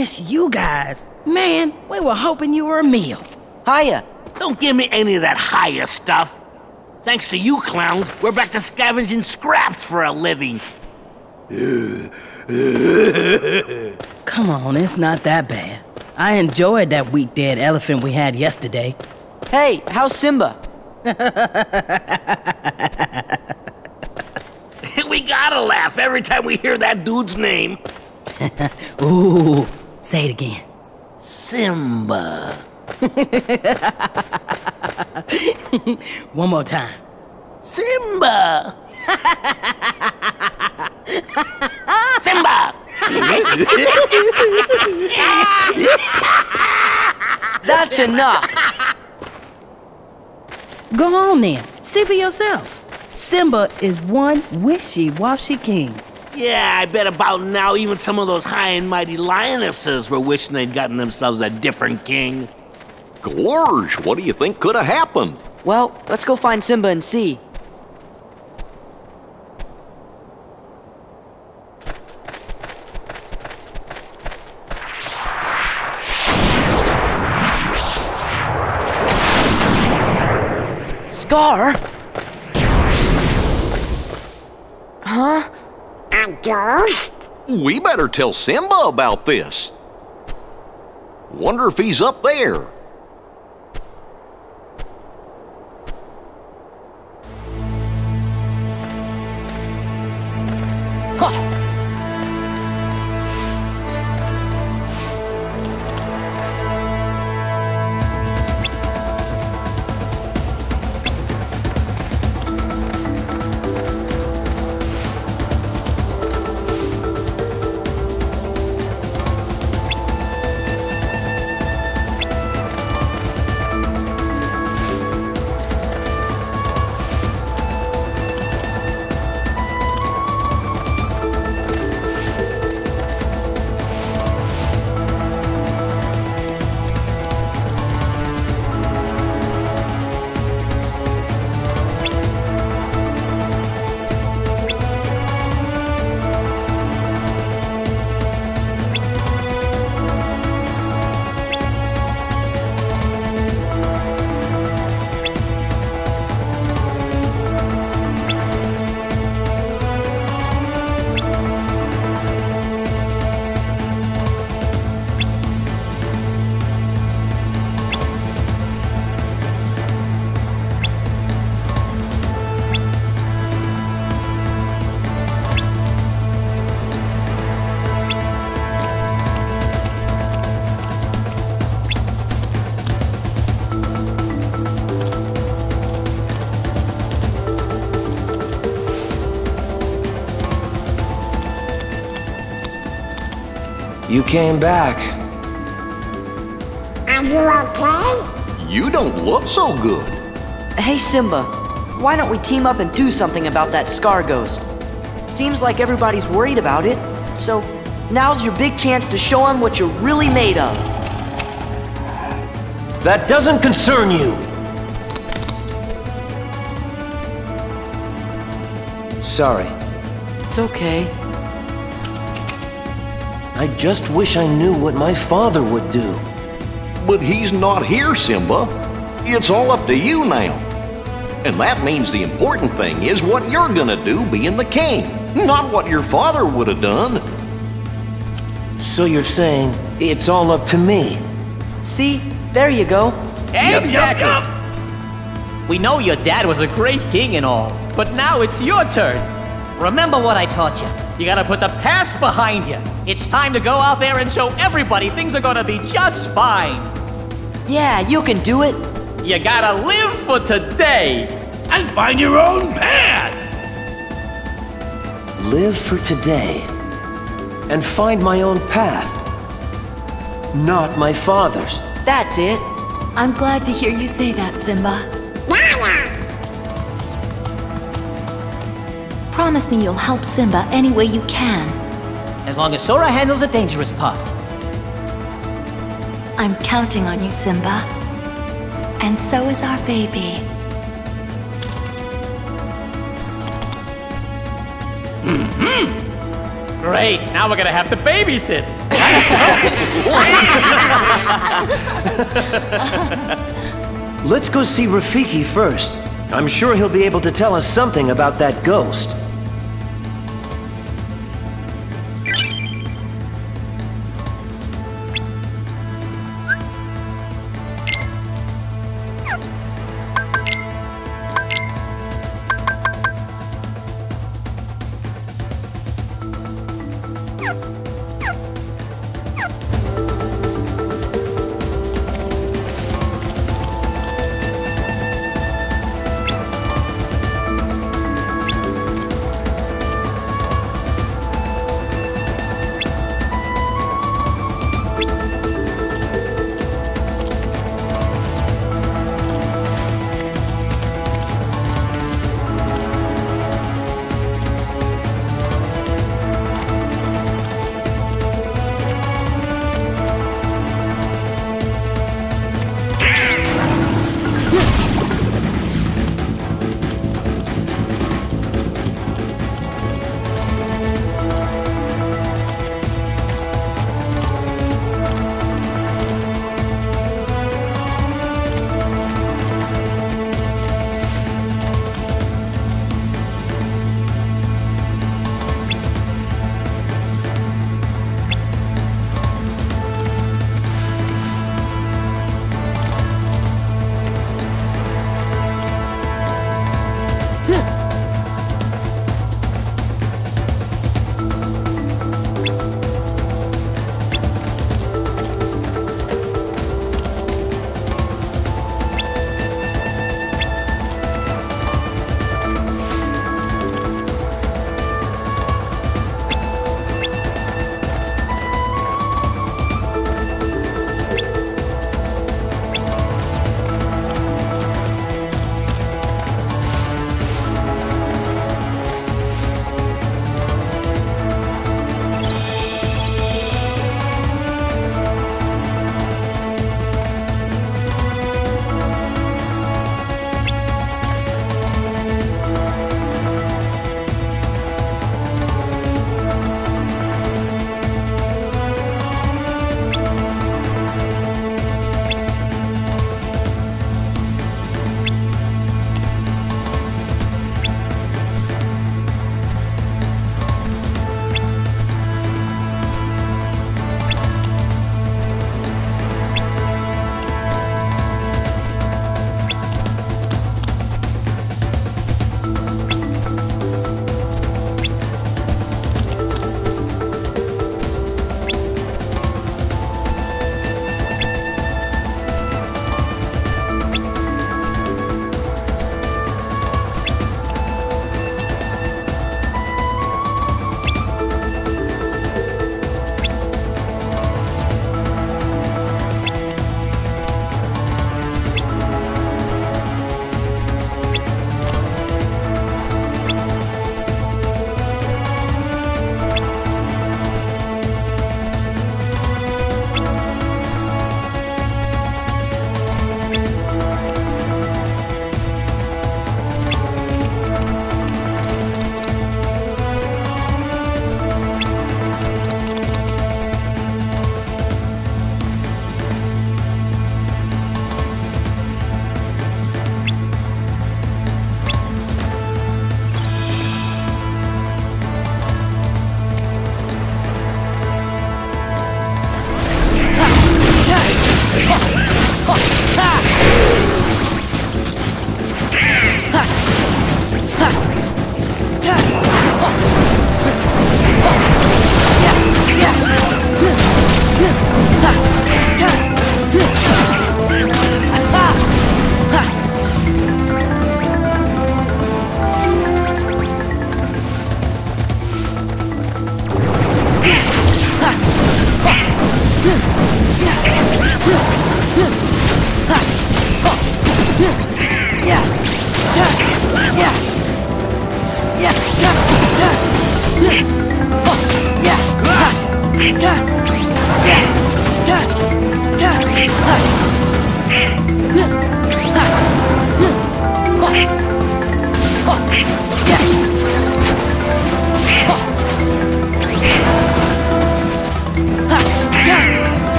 It's you guys. Man, we were hoping you were a meal. Hiya. Don't give me any of that hiya stuff. Thanks to you clowns, we're back to scavenging scraps for a living. Come on, it's not that bad. I enjoyed that weak dead elephant we had yesterday. Hey, how's Simba? We gotta laugh every time we hear that dude's name. Ooh. Say it again. Simba. One more time. Simba. Simba. That's enough. Go on then. See for yourself. Simba is one wishy-washy king. Yeah, I bet about now even some of those high and mighty lionesses were wishing they'd gotten themselves a different king. Glorge, what do you think could have happened? Well, let's go find Simba and see. Scar? Huh? Ghost? We better tell Simba about this. Wonder if he's up there. Huh. You came back. Are you okay? You don't look so good. Hey Simba, why don't we team up and do something about that Scar ghost? Seems like everybody's worried about it, so now's your big chance to show him what you're really made of. That doesn't concern you. Sorry. It's okay. I just wish I knew what my father would do. But he's not here, Simba. It's all up to you now. And that means the important thing is what you're gonna do being the king, not what your father would have done. So you're saying it's all up to me? See, there you go. Exactly. Yep. We know your dad was a great king and all, but now it's your turn. Remember what I taught you. You gotta put the past behind you. It's time to go out there and show everybody things are gonna be just fine. Yeah, you can do it. You gotta live for today. And find your own path. Live for today. And find my own path. Not my father's. That's it. I'm glad to hear you say that, Simba. Nala! Promise me you'll help Simba any way you can. As long as Sora handles the dangerous part. I'm counting on you, Simba. And so is our baby. Mm-hmm. Great, now we're gonna have to babysit. Let's go see Rafiki first. I'm sure he'll be able to tell us something about that ghost.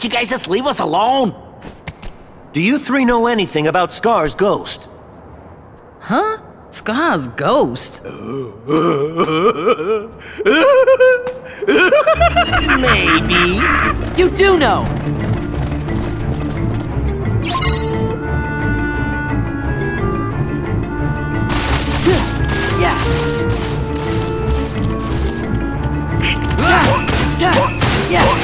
You guys just leave us alone? Do you three know anything about Scar's ghost? Huh? Scar's ghost? Maybe. You do know! Yeah. Yeah.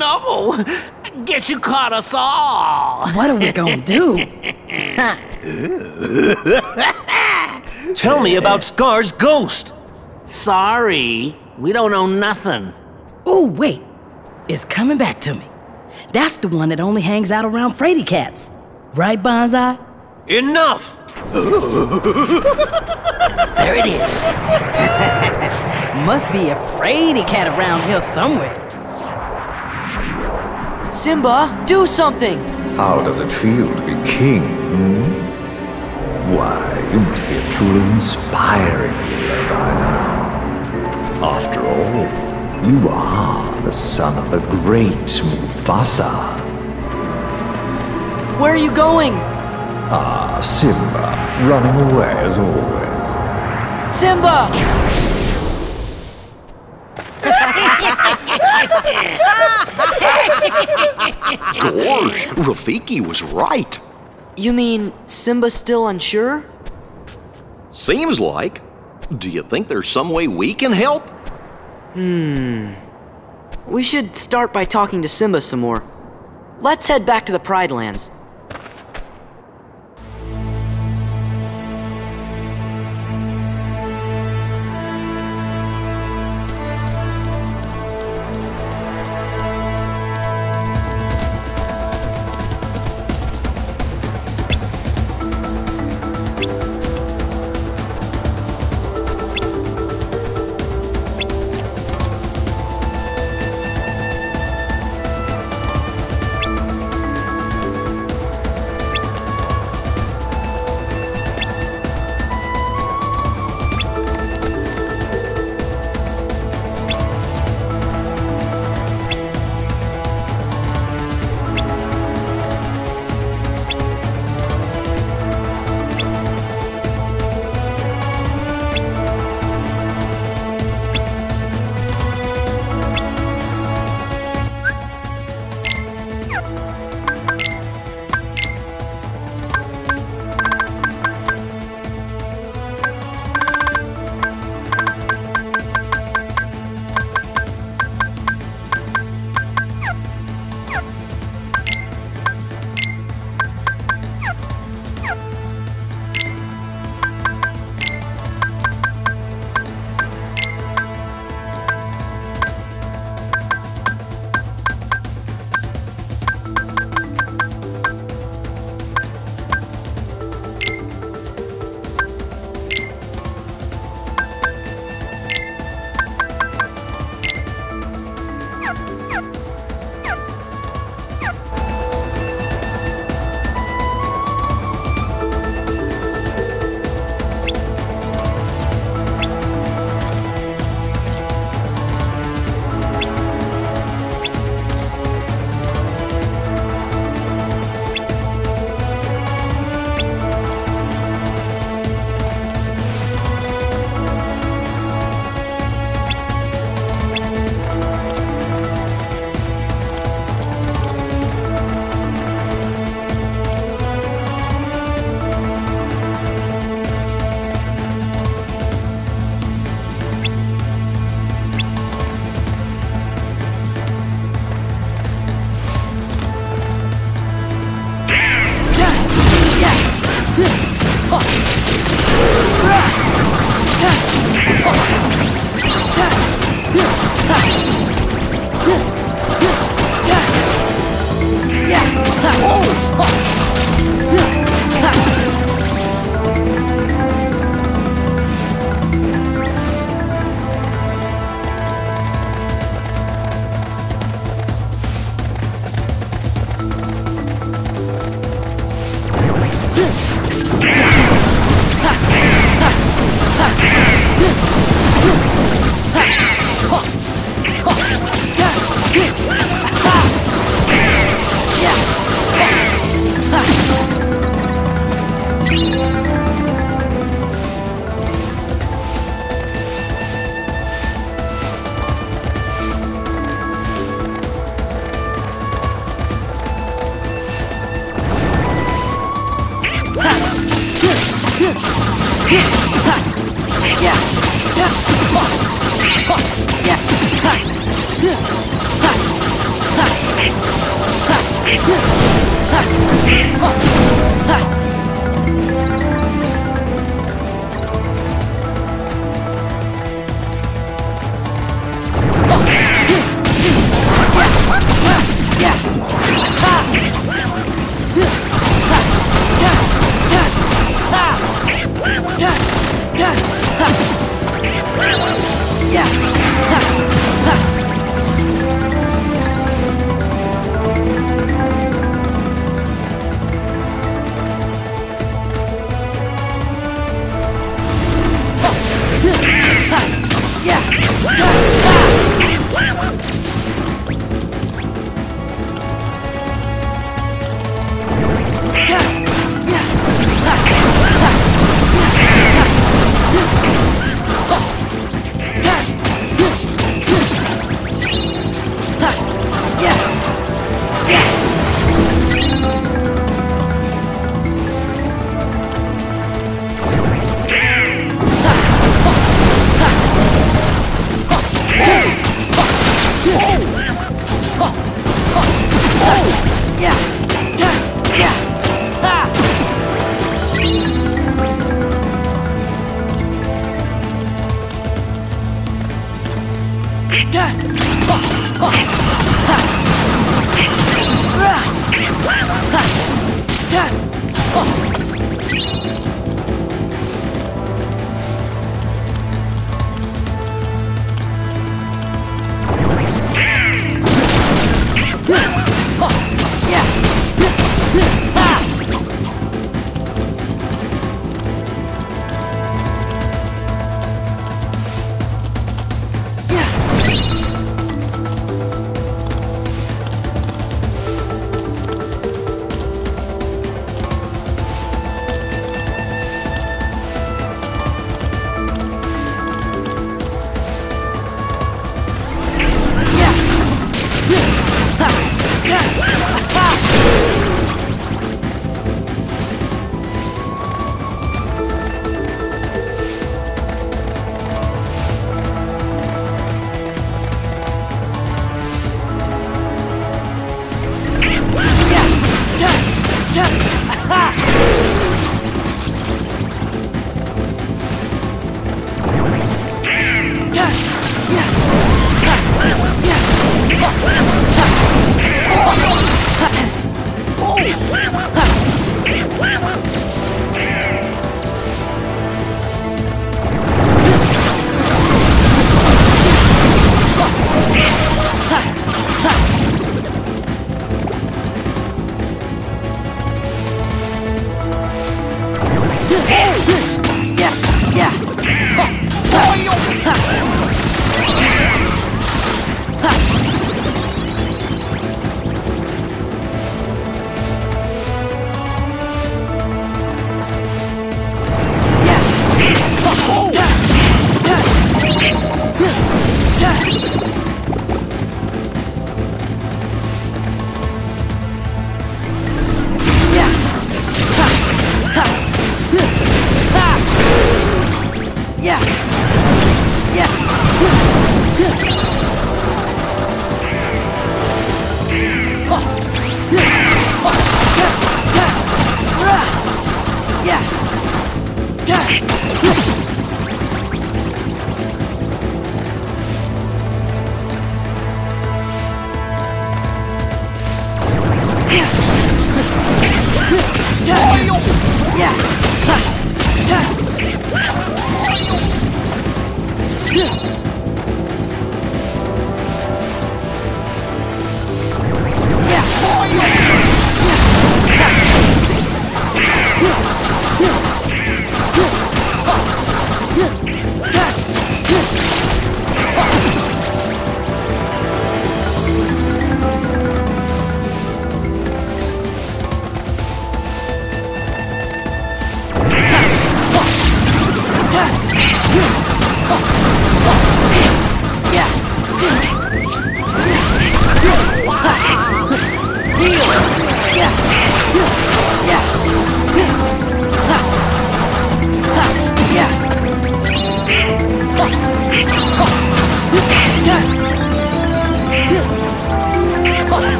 no! I guess you caught us all! What are we gonna do? Tell me about Scar's ghost! Sorry, we don't know nothing. Oh, wait. It's coming back to me. That's the one that only hangs out around fraidy cats. Right, Banzai? Enough! There it is. Must be a fraidy cat around here somewhere. Simba, do something! How does it feel to be king, hmm? Why, you must be a truly inspiring leader by now. After all, you are the son of the great Mufasa. Where are you going? Ah, Simba, running away as always. Simba! Gosh, Rafiki was right. You mean Simba's still unsure? Seems like. Do you think there's some way we can help? We should start by talking to Simba some more. Let's head back to the Pride Lands.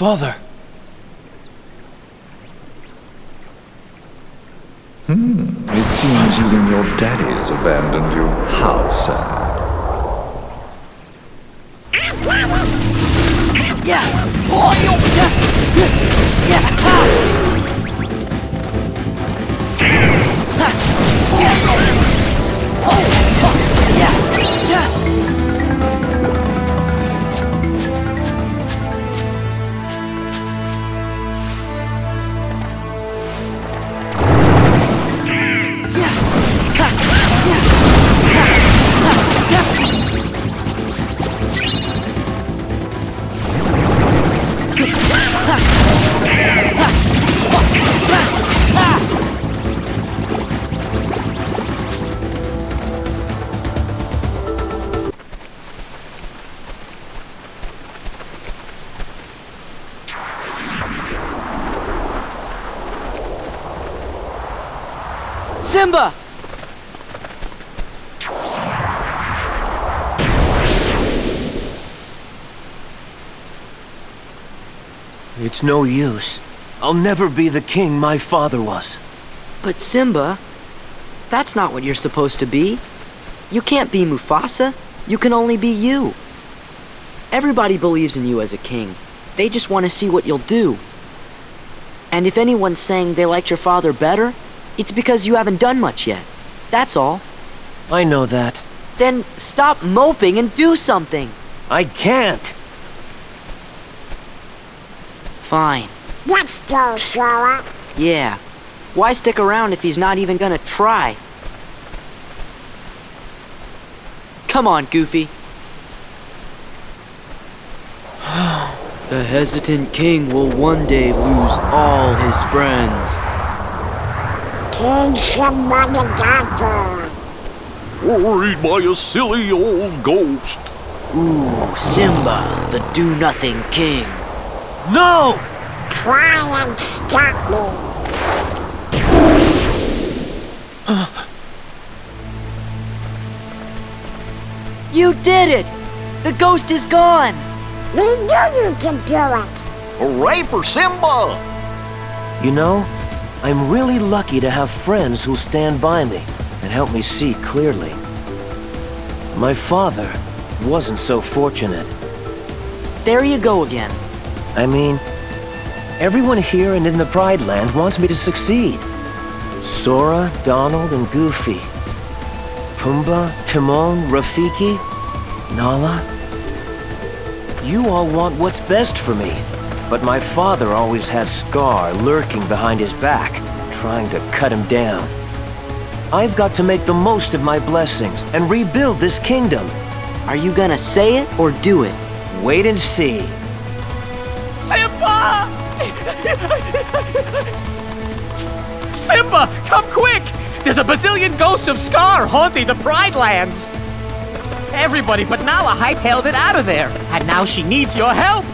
Father. It seems even your daddy's abandoned you. How sad. Simba! It's no use. I'll never be the king my father was. But Simba, that's not what you're supposed to be. You can't be Mufasa. You can only be you. Everybody believes in you as a king. They just want to see what you'll do. And if anyone's saying they liked your father better, it's because you haven't done much yet. That's all. I know that. Then stop moping and do something. I can't. Fine. Let's go, Sora. Yeah. Why stick around if he's not even gonna try? Come on, Goofy. The hesitant king will one day lose all his friends. King Simba the Conqueror. Worried by a silly old ghost. Ooh, Simba, the do-nothing king. No! Try and stop me. You did it! The ghost is gone! We knew you could do it! Hooray for Simba! You know, I'm really lucky to have friends who'll stand by me and help me see clearly. My father wasn't so fortunate. There you go again. I mean, everyone here and in the Pride Land wants me to succeed. Sora, Donald, and Goofy. Pumba, Timon, Rafiki, Nala. You all want what's best for me, but my father always had Scar lurking behind his back, trying to cut him down. I've got to make the most of my blessings and rebuild this kingdom. Are you gonna say it or do it? Wait and see. Simba! Simba, come quick! There's a bazillion ghosts of Scar haunting the Pride Lands! Everybody but Nala hightailed it out of there, and now she needs your help!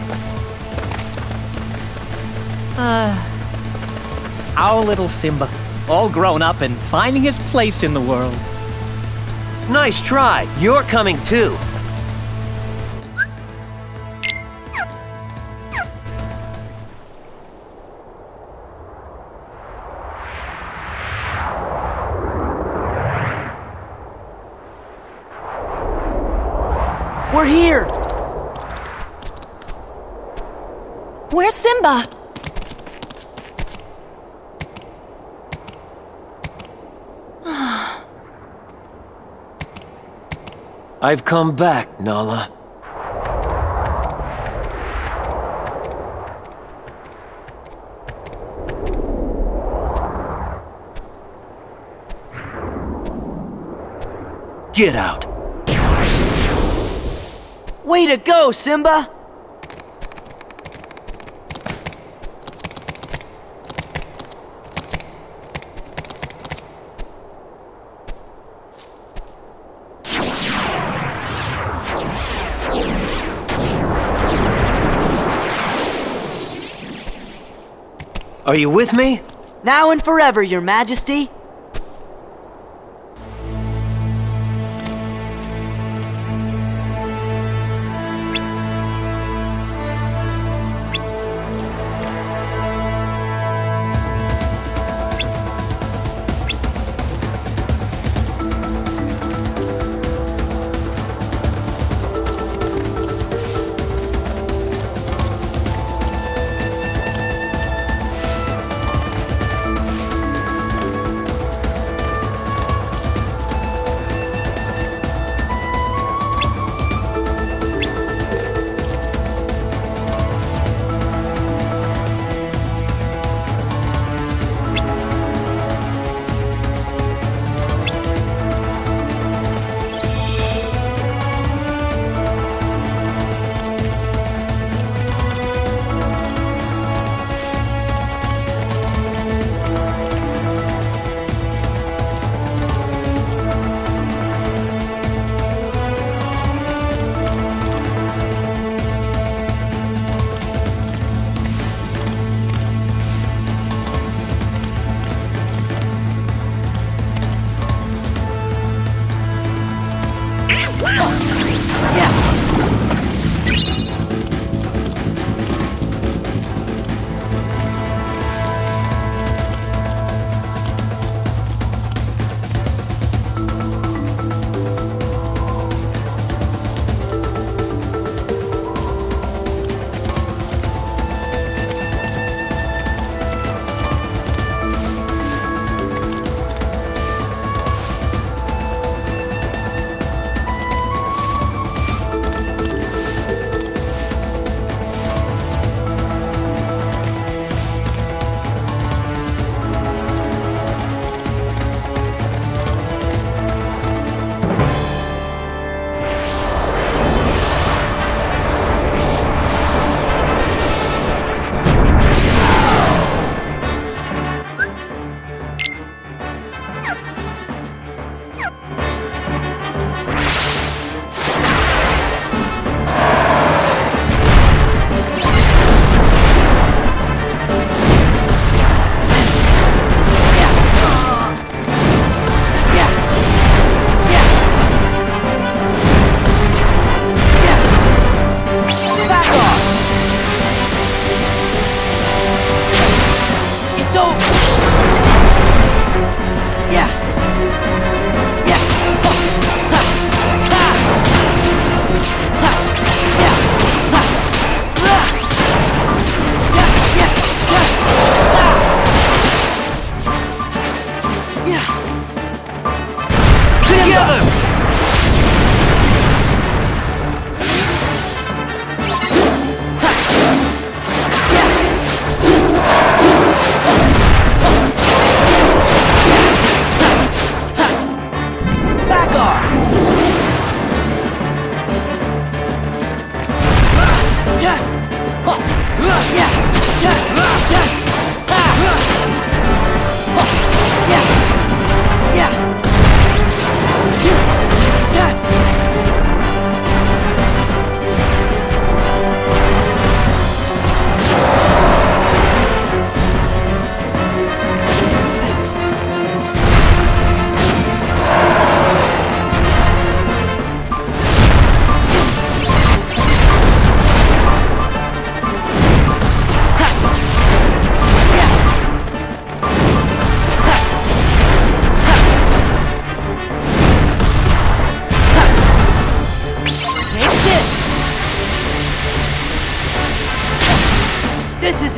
Our little Simba, all grown up and finding his place in the world. Nice try! You're coming too! We're here! Where's Simba? I've come back, Nala. Get out! Way to go, Simba! Are you with me? Now and forever, Your Majesty.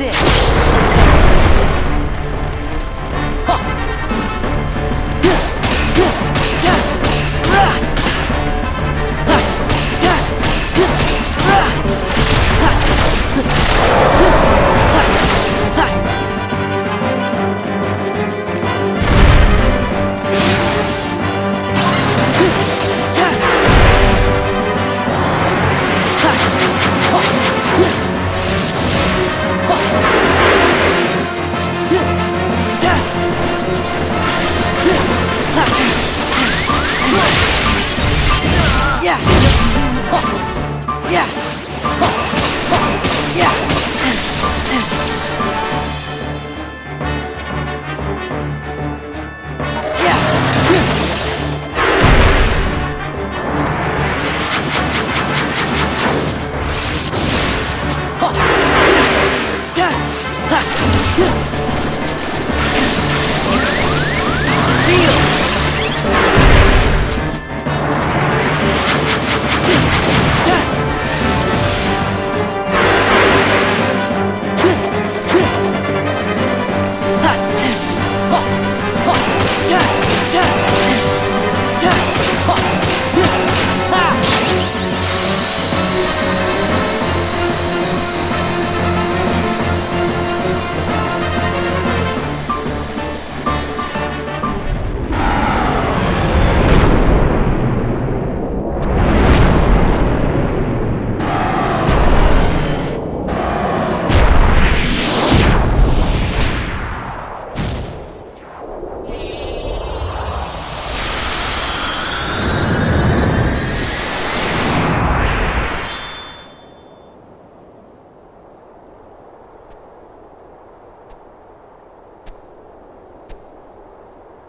exist.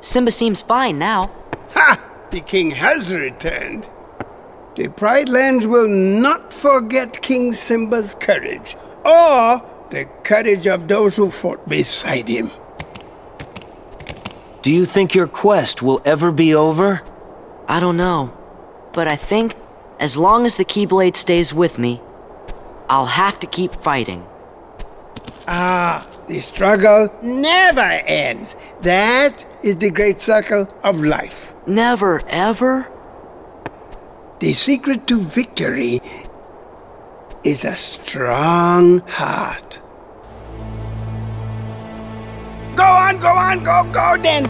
Simba seems fine now. Ha! The king has returned. The Pride Lands will not forget King Simba's courage, or the courage of those who fought beside him. Do you think your quest will ever be over? I don't know, but I think as long as the Keyblade stays with me, I'll have to keep fighting. Ah, the struggle never ends. That is the great circle of life. Never ever? The secret to victory is a strong heart. Go on, go then.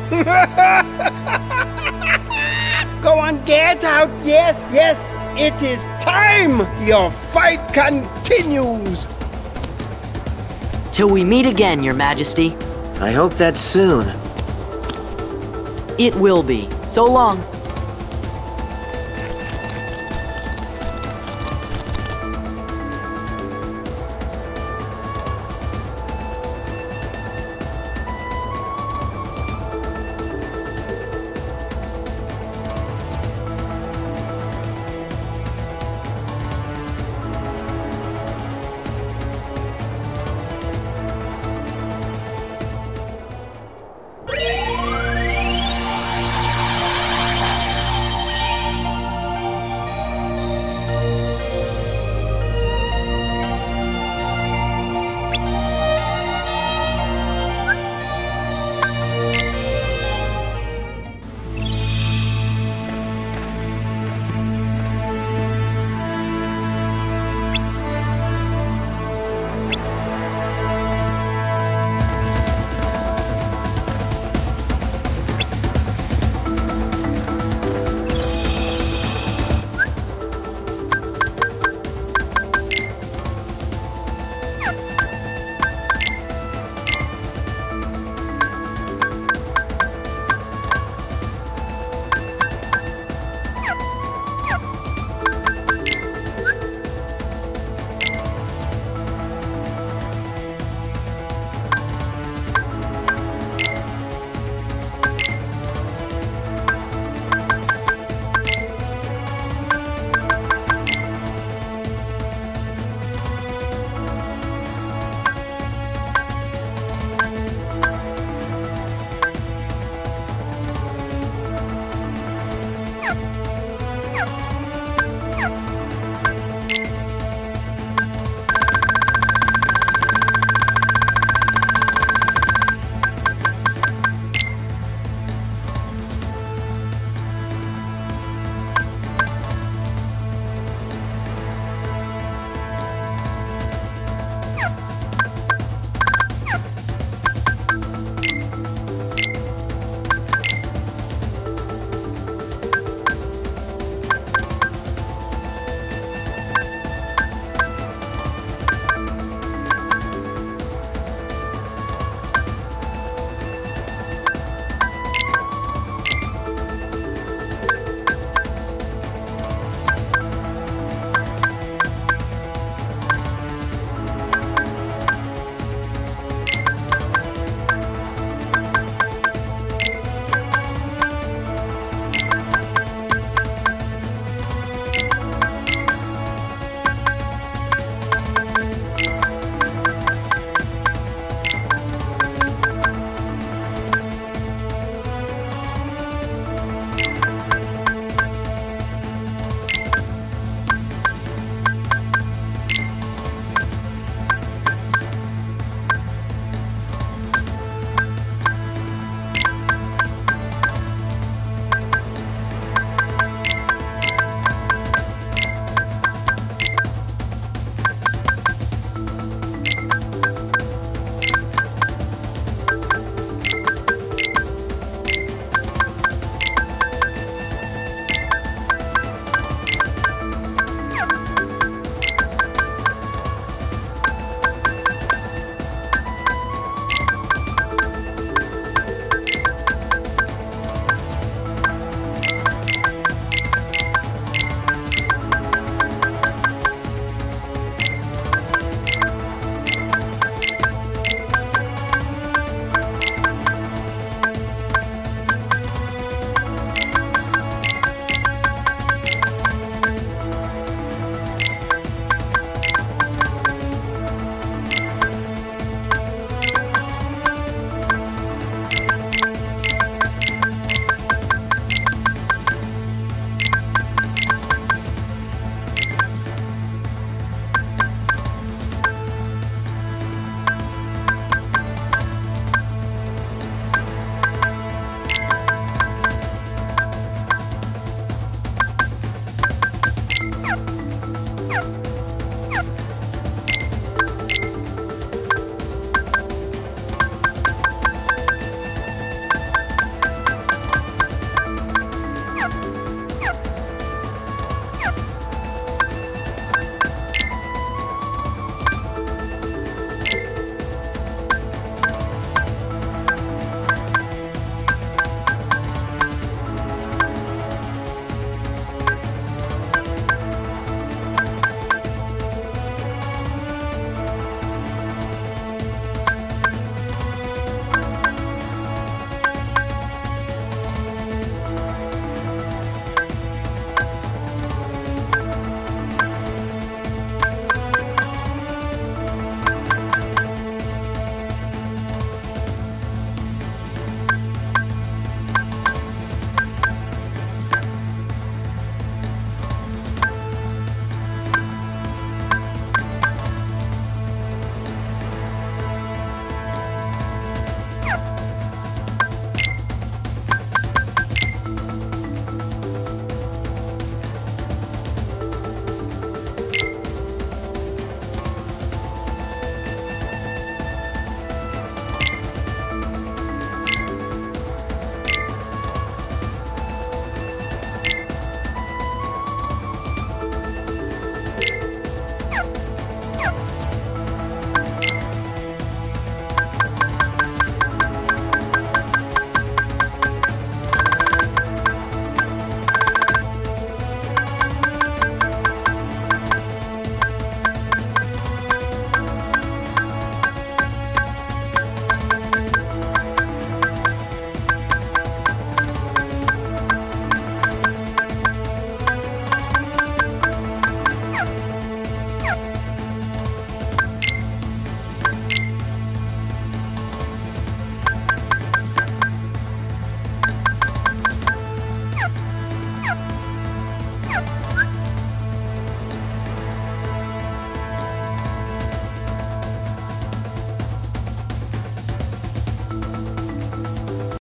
Go on, get out. Yes, it is time. Your fight continues. Till we meet again, Your Majesty. I hope that's soon. It will be. So long.